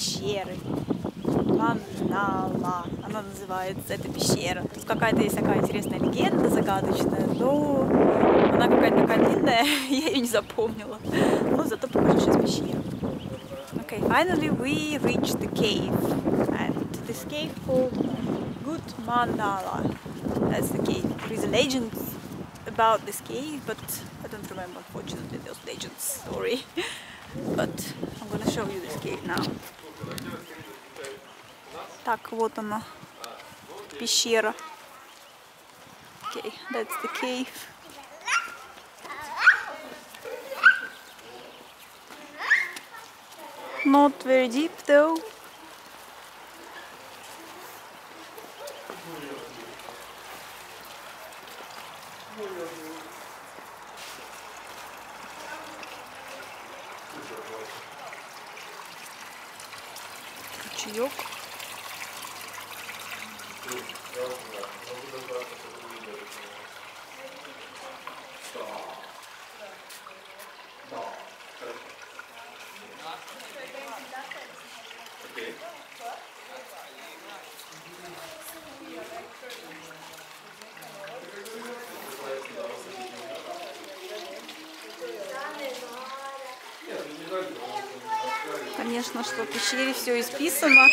пещеры. Канала. Она называется, эта пещера. Тут какая-то есть такая интересная легенда загадочная, но она какая-то такая длинная, я ее не запомнила. Но зато покажу сейчас пещеру. Okay, finally we reached the cave. And this cave called Good Mandala. That's the cave. There is a legend about this cave, but I don't remember, unfortunately, those legends. Sorry. But I'm gonna show you this cave now. Так, вот она, пещера. Okay, that's the cave. Not very deep though. Ручеёк. Конечно, что в пещере все исписано.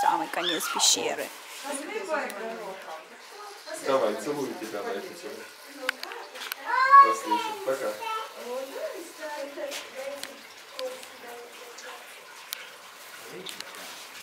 Самый конец пещеры. Давай, целую тебя на эту тему. Послушай, пока. Thank you.